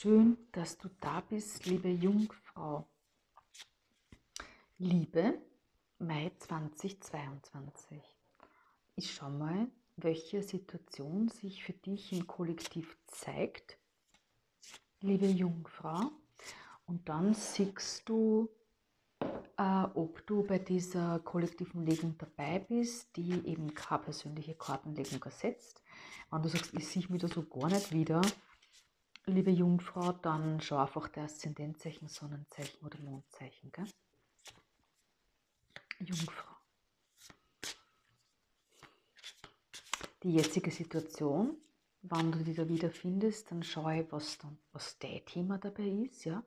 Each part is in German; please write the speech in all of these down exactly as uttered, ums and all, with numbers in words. Schön, dass du da bist, liebe Jungfrau. Liebe, Mai zweitausendzweiundzwanzig. Ich schau mal, welche Situation sich für dich im Kollektiv zeigt, liebe Jungfrau. Und dann siehst du, äh, ob du bei dieser kollektiven Legung dabei bist, die eben keine persönliche Kartenlegung ersetzt. Wenn du sagst, ich sehe mich da so gar nicht wieder, liebe Jungfrau, dann schau einfach der Aszendentzeichen, Sonnenzeichen oder Mondzeichen, gell? Jungfrau. Die jetzige Situation, wann du dich da wiederfindest, dann schau ich, was, dann, was dein Thema dabei ist, ja?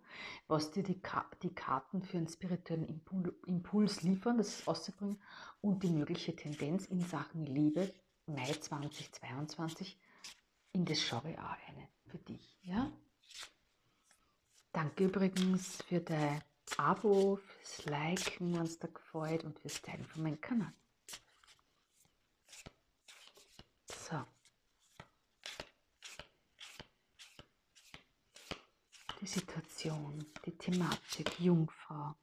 Was dir die, Ka die Karten für einen spirituellen Impul Impuls liefern, das ist auszubringen, und die mögliche Tendenz in Sachen Liebe, Mai zweitausendzweiundzwanzig, in das schaue ich auch eine für dich, ja? Danke übrigens für dein Abo, fürs Liken, wenn es dir gefällt, und fürs Teilen von meinem Kanal. So. Die Situation, die Thematik, Jungfrau.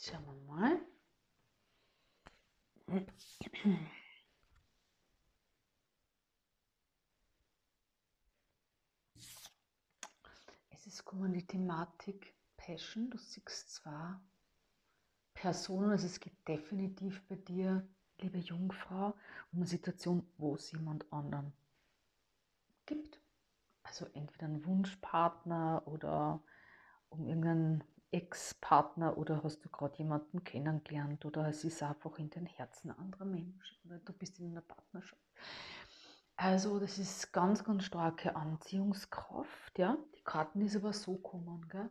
Schauen wir mal. Es ist kommen die Thematik Passion. Du siehst zwar Personen, also es gibt definitiv bei dir, liebe Jungfrau, um eine Situation, wo es jemand anderen gibt. Also entweder einen Wunschpartner oder um irgendeinen Ex-Partner, oder hast du gerade jemanden kennengelernt, oder es ist einfach in den Herzen anderer Menschen, oder du bist in einer Partnerschaft. Also das ist ganz, ganz starke Anziehungskraft, ja. Die Karten ist aber so kommen, gell?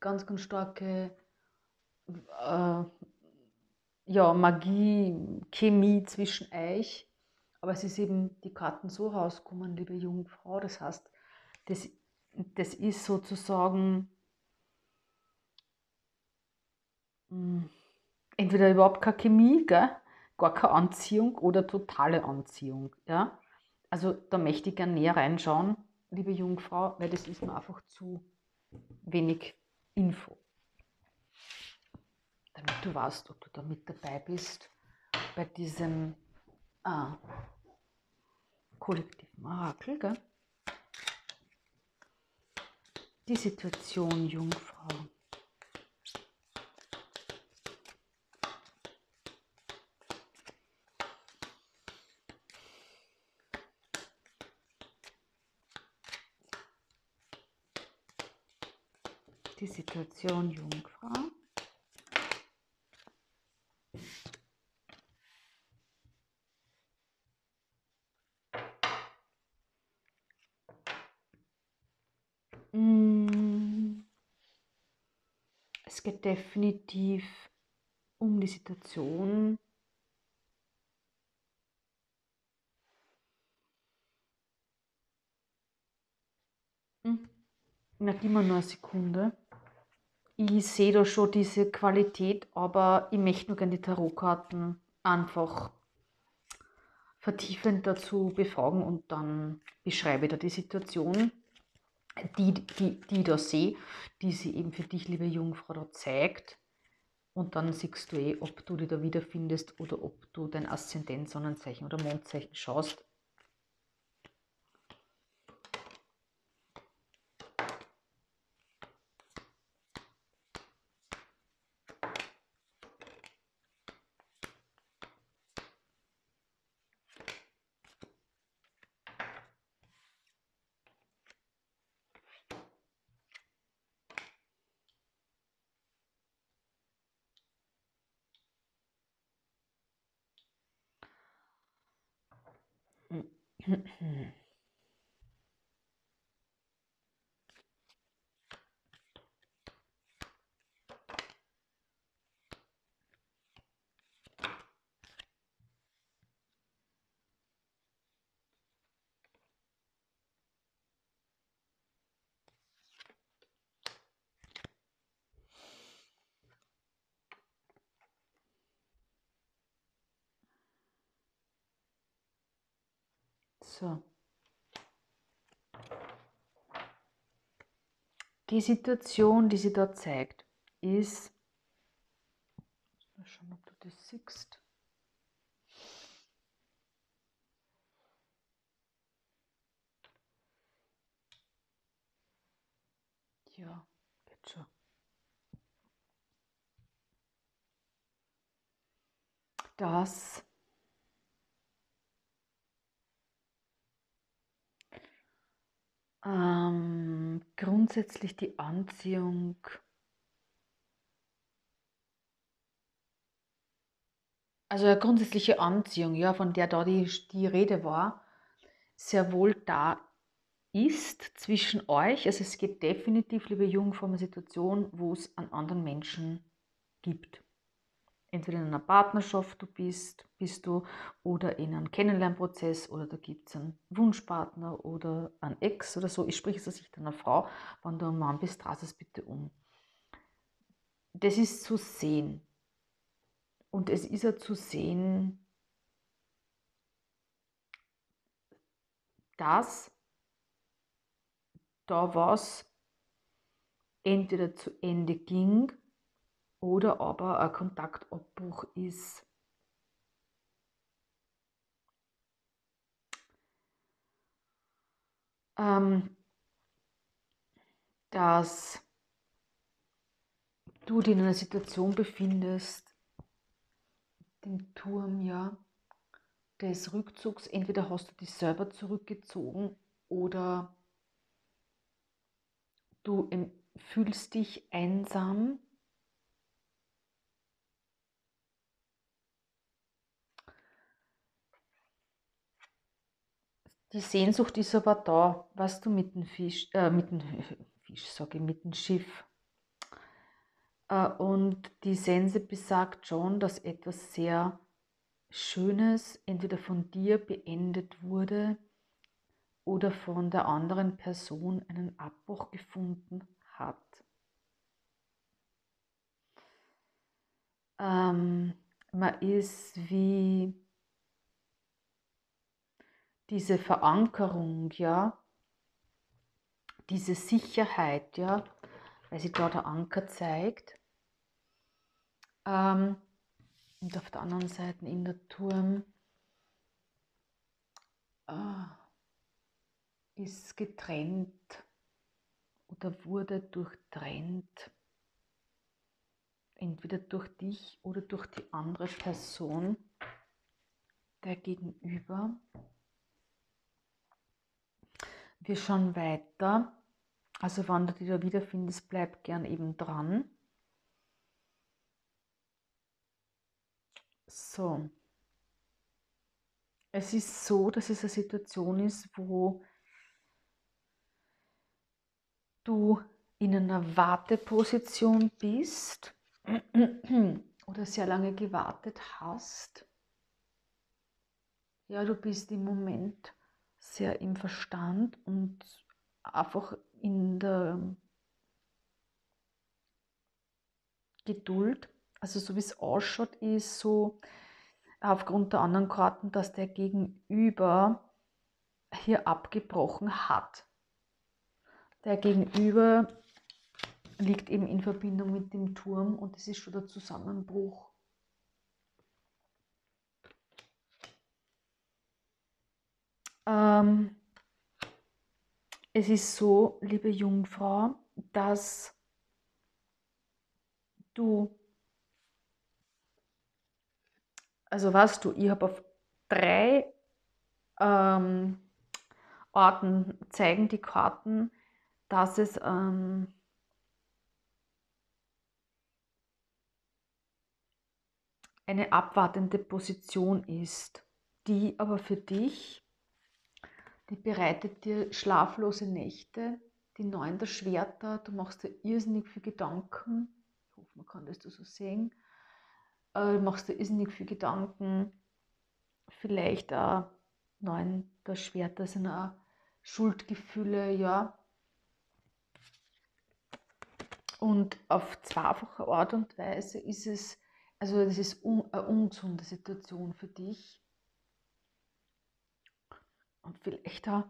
Ganz, ganz starke äh, ja, Magie, Chemie zwischen euch, aber es ist eben die Karten so rauskommen, liebe Jungfrau, das heißt, das, das ist sozusagen entweder überhaupt keine Chemie, gell? Gar keine Anziehung oder totale Anziehung. Ja? Also da möchte ich gerne näher reinschauen, liebe Jungfrau, weil das ist mir einfach zu wenig Info. Damit du weißt, ob du da mit dabei bist bei diesem ah, kollektiven Orakel. Gell? Die Situation, Jungfrau. Die Situation, Jungfrau. Es geht definitiv um die Situation, na, gib mir nur eine Sekunde. Ich sehe da schon diese Qualität, aber ich möchte nur gerne die Tarotkarten einfach vertiefend dazu befragen und dann beschreibe ich da die Situation, die, die, die ich da sehe, die sie eben für dich, liebe Jungfrau, da zeigt. Und dann siehst du eh, ob du dich da wiederfindest oder ob du dein Aszendent, Sonnenzeichen oder Mondzeichen schaust. So. Die Situation, die sie dort zeigt, ist, mal schauen, ob du das siehst, ja, geht schon. Das ähm, grundsätzlich die Anziehung also eine grundsätzliche Anziehung, ja, von der da die, die Rede war, sehr wohl da ist zwischen euch. Also es geht definitiv, liebe Jungfrau, um eine Situation, wo es einen anderen Menschen gibt. Entweder in einer Partnerschaft du bist, bist du, oder in einem Kennenlernprozess, oder da gibt es einen Wunschpartner oder einen Ex oder so. Ich spreche es aus Sicht einer Frau, wenn du ein Mann bist, dreh es bitte um. Das ist zu sehen. Und es ist ja zu sehen, dass da was entweder zu Ende ging oder aber ein Kontaktabbruch ist. Ähm, dass du dich in einer Situation befindest, dem Turm, ja, des Rückzugs, entweder hast du dich selber zurückgezogen oder du fühlst dich einsam. Die Sehnsucht ist aber da, was du mit dem Fisch, äh, mit dem Fisch, sage ich, mit dem Schiff. Äh, und die Sense besagt schon, dass etwas sehr Schönes entweder von dir beendet wurde oder von der anderen Person einen Abbruch gefunden hat. Ähm, man ist wie diese Verankerung, ja, diese Sicherheit, ja, weil sich da der Anker zeigt. Ähm, und auf der anderen Seite in der Turm ah, ist getrennt oder wurde durchtrennt. Entweder durch dich oder durch die andere Person, der Gegenüber. Wir schauen weiter, also wenn du dich da wiederfindest, bleib gern eben dran. So, es ist so, dass es eine Situation ist, wo du in einer Warteposition bist oder sehr lange gewartet hast. Ja, du bist im Moment sehr im Verstand und einfach in der Geduld, also so wie es ausschaut, ist so aufgrund der anderen Karten, dass der Gegenüber hier abgebrochen hat. Der Gegenüber liegt eben in Verbindung mit dem Turm und es ist schon der Zusammenbruch. Ähm, es ist so, liebe Jungfrau, dass du, also weißt du, ich habe auf drei ähm, Orten zeigen die Karten, dass es ähm, eine abwartende Position ist, die aber für dich, die bereitet dir schlaflose Nächte, die Neun der Schwerter, du machst dir irrsinnig viel Gedanken, ich hoffe, man kann das so sehen, du machst dir irrsinnig viel Gedanken, vielleicht auch Neun der Schwerter sind auch Schuldgefühle, ja. Und auf zweifache Art und Weise ist es, also das ist eine ungesunde Situation für dich. und vielleicht auch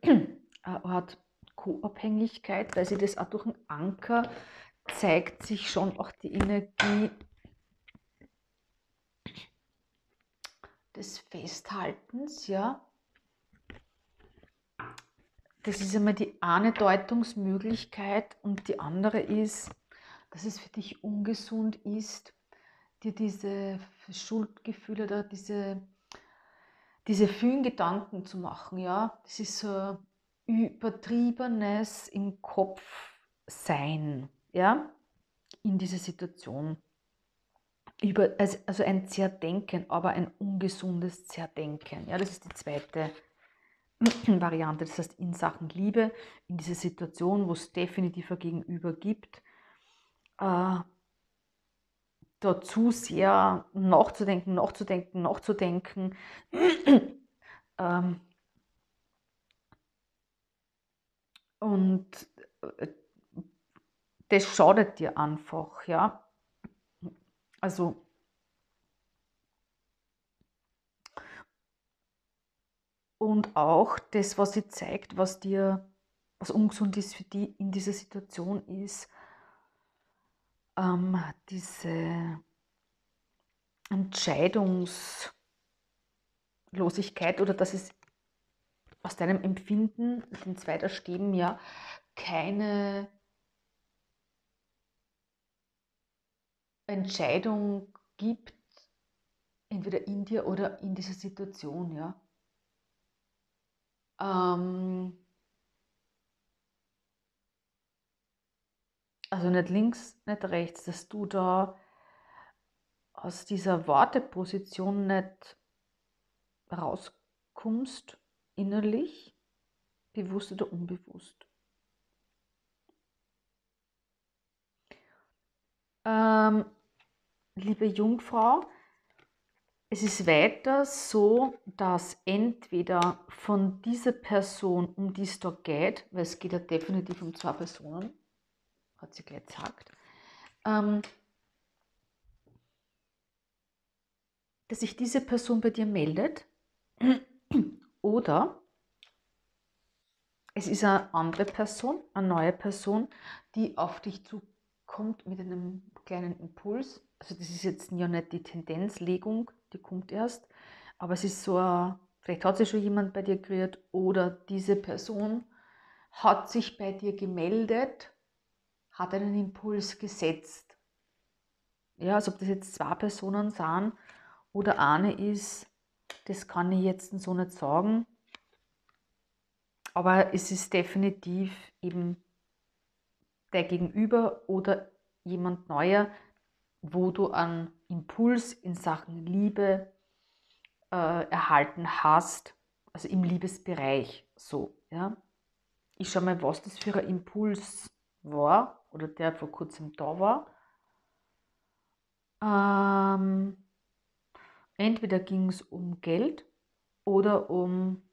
eine Art Co-Abhängigkeit, weil sie das auch durch einen Anker zeigt sich schon auch die Energie des Festhaltens, ja. Das ist einmal die eine Deutungsmöglichkeit und die andere ist, dass es für dich ungesund ist, dir diese Schuldgefühle oder diese, diese vielen Gedanken zu machen, ja. Das ist so übertriebenes im Kopf sein, ja, in dieser Situation. Über, also ein Zerdenken, aber ein ungesundes Zerdenken. Ja, das ist die zweite Variante. Das heißt, in Sachen Liebe, in dieser Situation, wo es definitiver Gegenüber gibt, äh, da zu sehr nachzudenken, nachzudenken, nachzudenken, ähm, und das schadet dir einfach, ja. Also, und auch das, was sie zeigt, was dir, was ungesund ist für die in dieser Situation, ist ähm, diese Entscheidungslosigkeit oder dass es aus deinem Empfinden, den zweiten Stäben ja, keine Entscheidung gibt, entweder in dir oder in dieser Situation, ja. Ähm also nicht links, nicht rechts, dass du da aus dieser Warteposition nicht rauskommst, innerlich, bewusst oder unbewusst. Ähm, liebe Jungfrau, es ist weiter so, dass entweder von dieser Person, um die es da geht, weil es geht ja definitiv um zwei Personen, hat sie gleich gesagt, ähm, dass sich diese Person bei dir meldet, oder es ist eine andere Person, eine neue Person, die auf dich zukommt mit einem kleinen Impuls. Also das ist jetzt ja nicht die Tendenzlegung, die kommt erst, aber es ist so, ein, vielleicht hat sich schon jemand bei dir gerührt oder diese Person hat sich bei dir gemeldet, hat einen Impuls gesetzt. Ja, also ob das jetzt zwei Personen sind oder eine ist, das kann ich jetzt so nicht sagen, aber es ist definitiv eben der Gegenüber oder jemand Neuer, wo du einen Impuls in Sachen Liebe äh, erhalten hast, also im Liebesbereich so. Ja? Ich schaue mal, was das für ein Impuls war oder der vor kurzem da war. Ähm, Entweder ging es um Geld oder um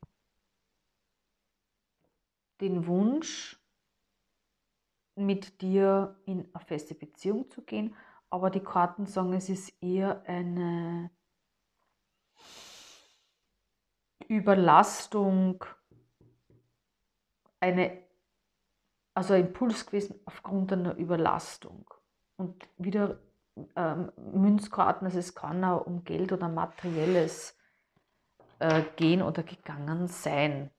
den Wunsch, mit dir in eine feste Beziehung zu gehen. Aber die Karten sagen, es ist eher eine Überlastung, eine, also ein Impuls gewesen aufgrund einer Überlastung. Und wieder Ähm, Münzkarten, also es kann auch um Geld oder Materielles äh, gehen oder gegangen sein.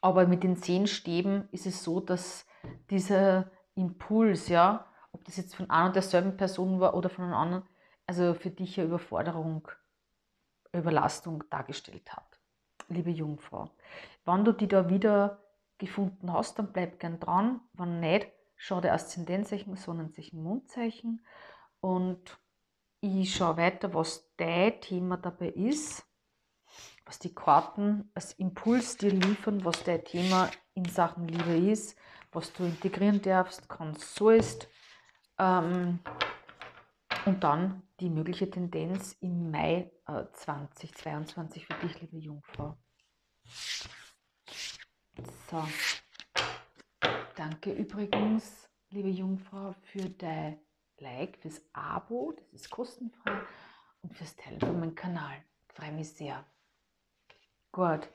Aber mit den zehn Stäben ist es so, dass dieser Impuls, ja, ob das jetzt von einer und derselben Person war oder von einer anderen, also für dich eine Überforderung, Überlastung dargestellt hat, liebe Jungfrau. Wenn du die da wieder gefunden hast, dann bleib gern dran, wenn nicht, schau dir Aszendenzeichen, Sonnenzeichen, Mondzeichen. Und ich schaue weiter, was dein Thema dabei ist, was die Karten als Impuls dir liefern, was dein Thema in Sachen Liebe ist, was du integrieren darfst, kannst, sollst. Ähm, und dann die mögliche Tendenz im Mai äh, zweitausendzweiundzwanzig für dich, liebe Jungfrau. So. Danke übrigens, liebe Jungfrau, für dein Like, fürs Abo, das ist kostenfrei, und fürs Teilen von meinem Kanal. Ich freue mich sehr. Gut,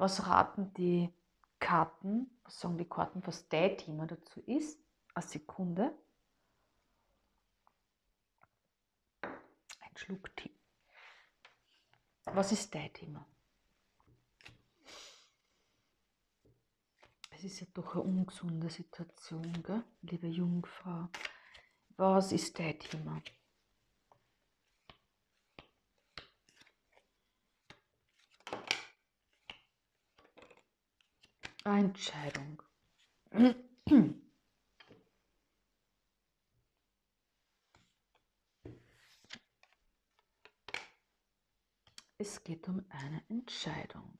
Was raten die Karten, was sagen die Karten, was dein Thema dazu ist? Eine Sekunde. Ein Schluck Tee. Was ist dein Thema? Es ist ja doch eine ungesunde Situation, gell? Liebe Jungfrau. Was ist dein Thema? Eine Entscheidung. Es geht um eine Entscheidung.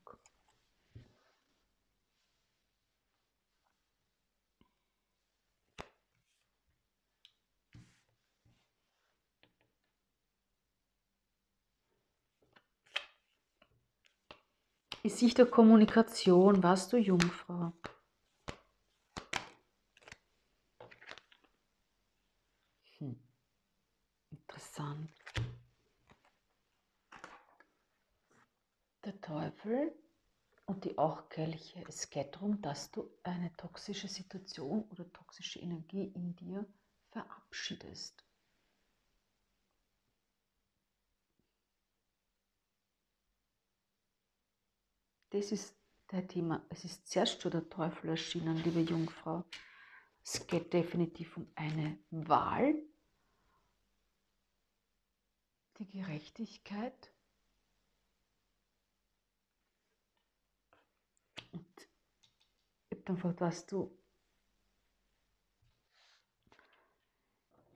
Die Sicht der Kommunikation, warst du Jungfrau? Hm. Interessant. Der Teufel und die Auch-Kelche. Es geht darum, dass du eine toxische Situation oder toxische Energie in dir verabschiedest. Das ist dein Thema. Es ist zuerst schon der Teufel erschienen, liebe Jungfrau. Es geht definitiv um eine Wahl. Die Gerechtigkeit. Und ich habe einfach, dass du,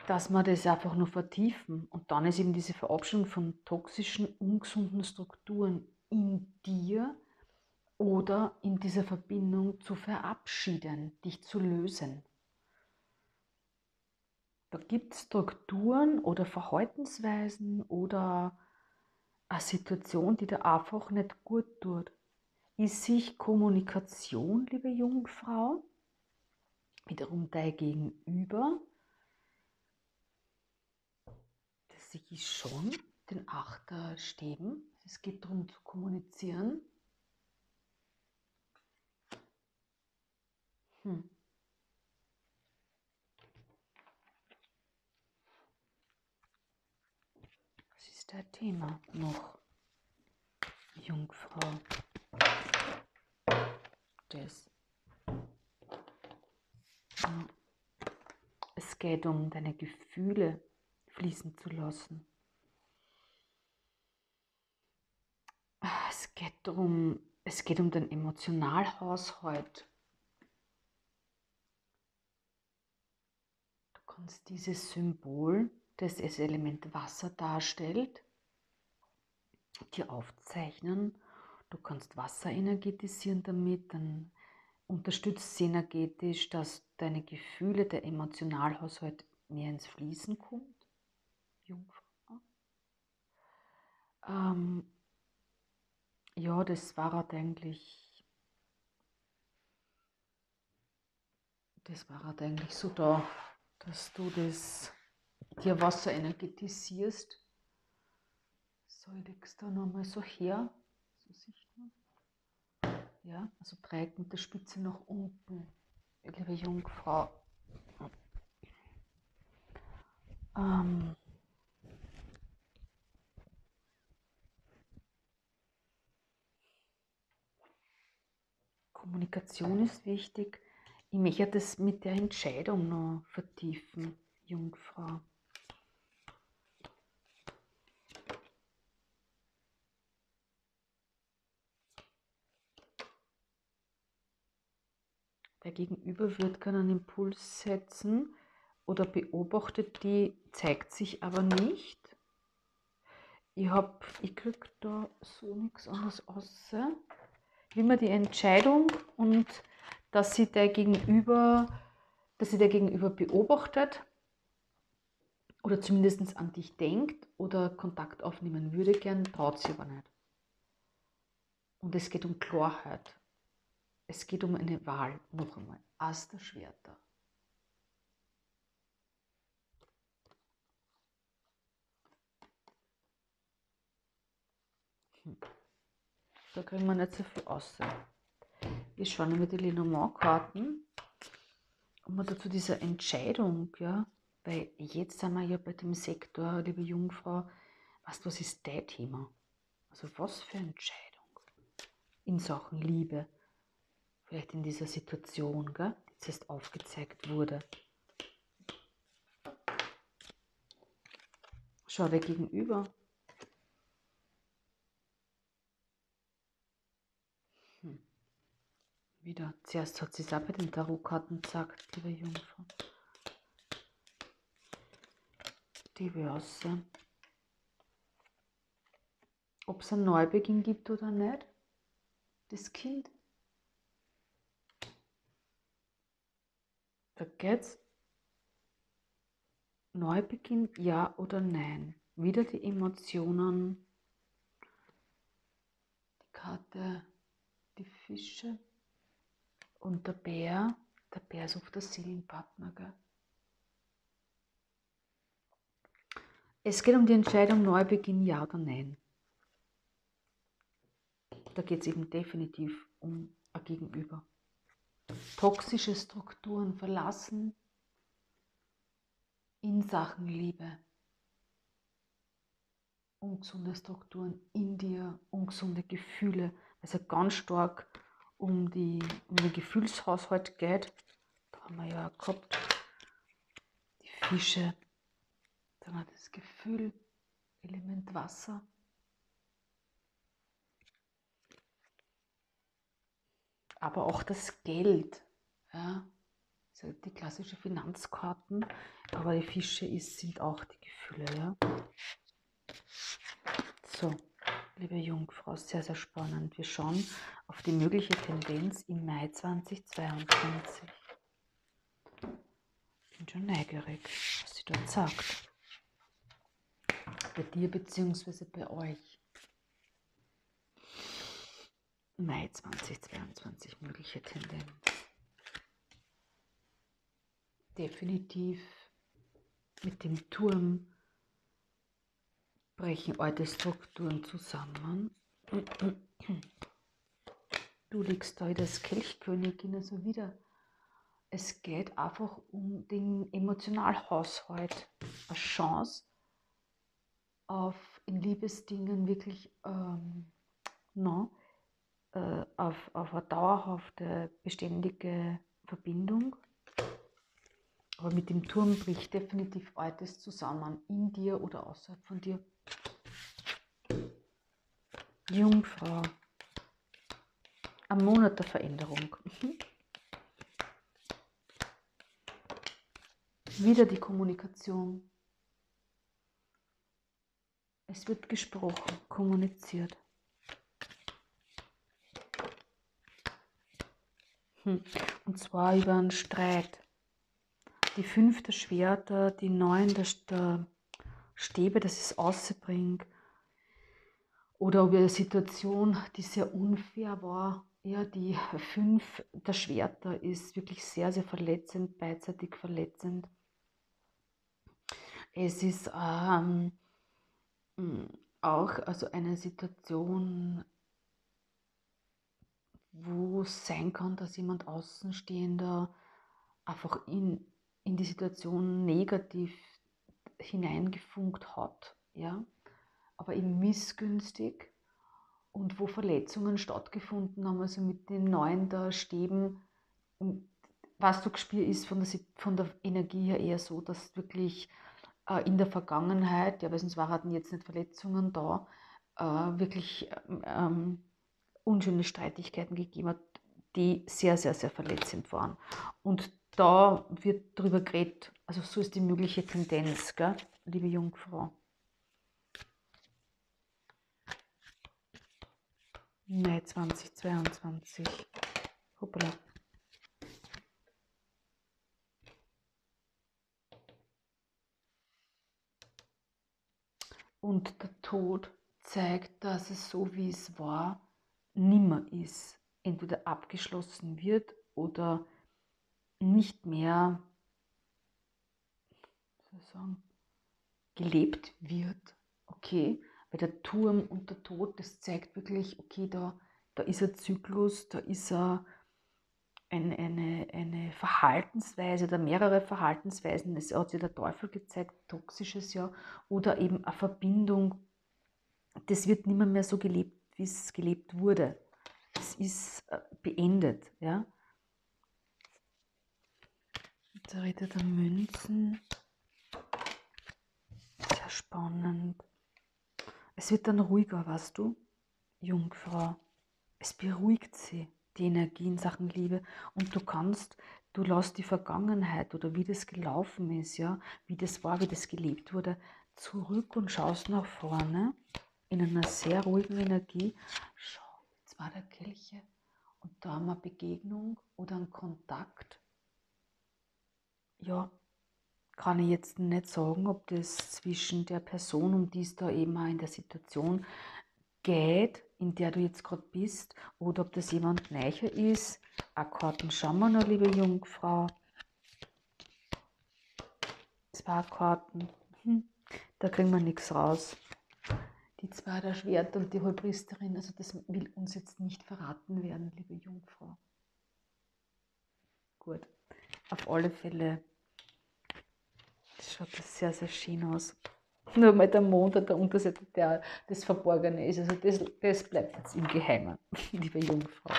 dass wir das einfach nur vertiefen. Und dann ist eben diese Verabschiedung von toxischen, ungesunden Strukturen in dir, oder in dieser Verbindung zu verabschieden, dich zu lösen. Da gibt es Strukturen oder Verhaltensweisen oder eine Situation, die dir einfach nicht gut tut. Ist sich Kommunikation, liebe Jungfrau, wiederum dein Gegenüber, das sehe ich schon, den Achterstäben. Es geht darum zu kommunizieren. Hm. Was ist dein Thema noch, Jungfrau? Das. Ja. Es geht um deine Gefühle fließen zu lassen. Es geht darum, es geht um den Emotionalhaushalt. Uns dieses Symbol, das das Element Wasser darstellt, dir aufzeichnen. Du kannst Wasser energetisieren damit, dann unterstützt es energetisch, dass deine Gefühle, der Emotionalhaushalt mehr ins Fließen kommt. Jungfrau. Ähm, ja, das war halt eigentlich, das war halt eigentlich so da. Dass du das, dir Wasser energetisierst. So, ich leg's da nochmal so her. So sieht man. Ja, also Dreieck mit der Spitze nach unten, liebe Jungfrau. Ähm, Kommunikation ist wichtig. Ich möchte das mit der Entscheidung noch vertiefen, Jungfrau. Der Gegenüber wird einen Impuls setzen oder beobachtet die, zeigt sich aber nicht. Ich, hab, ich kriege da so nichts anderes außer. Ich will mir die Entscheidung und dass sie der Gegenüber, dass sie der Gegenüber beobachtet oder zumindest an dich denkt oder Kontakt aufnehmen würde gern, traut sie aber nicht. Und es geht um Klarheit. Es geht um eine Wahl. Noch einmal. Ass der Schwerter. Hm. Da kriegen wir nicht so viel raus. Ich schaue mir die Lenormand-Karten und mal dazu dieser Entscheidung, ja, weil jetzt sind wir ja bei dem Sektor, liebe Jungfrau, weißt du, was ist dein Thema? Also was für Entscheidung in Sachen Liebe, vielleicht in dieser Situation, gell, die jetzt erst aufgezeigt wurde. Schau dir gegenüber. Hm. Wieder, zuerst hat sie es auch bei den Tarotkarten gesagt, liebe Jungfrau. Diverse. Ob es einen Neubeginn gibt oder nicht, das Kind. Da geht's. Neubeginn, ja oder nein. Wieder die Emotionen. Die Karte, die Fische und der Bär. Der Bär sucht der Seelenpartner, gell? Es geht um die Entscheidung Neubeginn, ja oder nein. Da geht es eben definitiv um ein Gegenüber. Toxische Strukturen verlassen in Sachen Liebe. Ungesunde Strukturen in dir, ungesunde Gefühle. Also ganz stark um, die, um den Gefühlshaushalt geht. Da haben wir ja auch gehabt. Die Fische. Dann hat das Gefühl, Element Wasser. Aber auch das Geld, ja, also die klassischen Finanzkarten, aber die Fische ist, sind auch die Gefühle. Ja. So, liebe Jungfrau, sehr, sehr spannend. Wir schauen auf die mögliche Tendenz im Mai zweitausendzweiundzwanzig. Ich bin schon neugierig, was sie dort sagt. Bei dir bzw. bei euch. Mai zweitausendzweiundzwanzig, mögliche Tendenz. Definitiv mit dem Turm brechen alte Strukturen zusammen. Du liegst da als Kelchkönigin, also wieder. Es geht einfach um den Emotionalhaushalt. Eine Chance auf in Liebesdingen wirklich ähm, na, Auf, auf eine dauerhafte, beständige Verbindung. Aber mit dem Turm bricht definitiv Altes zusammen, in dir oder außerhalb von dir. Jungfrau, ein Monat der Veränderung. Wieder die Kommunikation. Es wird gesprochen, kommuniziert. Und zwar über einen Streit. Die fünfte Schwerter, die neun der Stäbe, das ist rausbringt. Oder über eine Situation, die sehr unfair war. Ja, die fünf der Schwerter ist wirklich sehr, sehr verletzend, beidseitig verletzend. Es ist ähm, auch also eine Situation, wo es sein kann, dass jemand Außenstehender einfach in, in die Situation negativ hineingefunkt hat, ja? Aber eben missgünstig und wo Verletzungen stattgefunden haben, also mit den neuen der Stäben, was du gespielt ist von der, von der Energie her eher so, dass wirklich äh, in der Vergangenheit, ja, weil sonst waren jetzt nicht Verletzungen da, äh, wirklich ähm, unschöne Streitigkeiten gegeben hat, die sehr, sehr, sehr verletzend waren. Und da wird drüber geredet, also so ist die mögliche Tendenz, gell, liebe Jungfrau. Mai zweitausendzweiundzwanzig. Hoppla. Und der Tod zeigt, dass es so, wie es war, nimmer ist, entweder abgeschlossen wird oder nicht mehr sozusagen gelebt wird, okay, Bei der Turm und der Tod, das zeigt wirklich, okay, da, da ist ein Zyklus, da ist ein, eine, eine, eine Verhaltensweise oder mehrere Verhaltensweisen. Das hat sich der Teufel gezeigt, toxisches Jahr, oder eben eine Verbindung. Das wird nicht mehr so gelebt, wie es gelebt wurde. Es ist beendet. Ja? Da redet er Münzen. Sehr spannend. Es wird dann ruhiger, weißt du, Jungfrau. Es beruhigt sie, die Energie in Sachen Liebe. Und du kannst, du lässt die Vergangenheit oder wie das gelaufen ist, ja, wie das war, wie das gelebt wurde, zurück und schaust nach vorne in einer sehr ruhigen Energie. Schau, jetzt war der Kirche und da haben wir eine Begegnung oder einen Kontakt. Ja, kann ich jetzt nicht sagen, ob das zwischen der Person, um die es da eben auch in der Situation geht, in der du jetzt gerade bist, oder ob das jemand Neuer ist. Auch Karten schauen wir noch, liebe Jungfrau. Zwei Karten, hm. Da kriegen wir nichts raus. Die zwei, der Schwert und die Hohepriesterin, also das will uns jetzt nicht verraten werden, liebe Jungfrau. Gut, auf alle Fälle schaut das sehr, sehr schön aus. Nur mal der Mond an der Unterseite, der das Verborgene ist. Also das, das bleibt jetzt im Geheimen, liebe Jungfrau.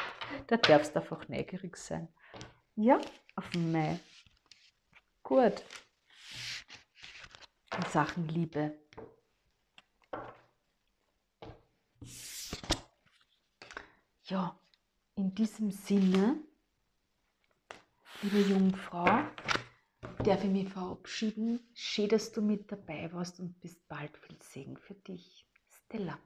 Da darfst du einfach neugierig sein. Ja, auf den Mai. Gut. In Sachen Liebe. Ja, in diesem Sinne, liebe Jungfrau, darf ich mich verabschieden. Schön, dass du mit dabei warst und bis bald. Viel Segen für dich. Stella.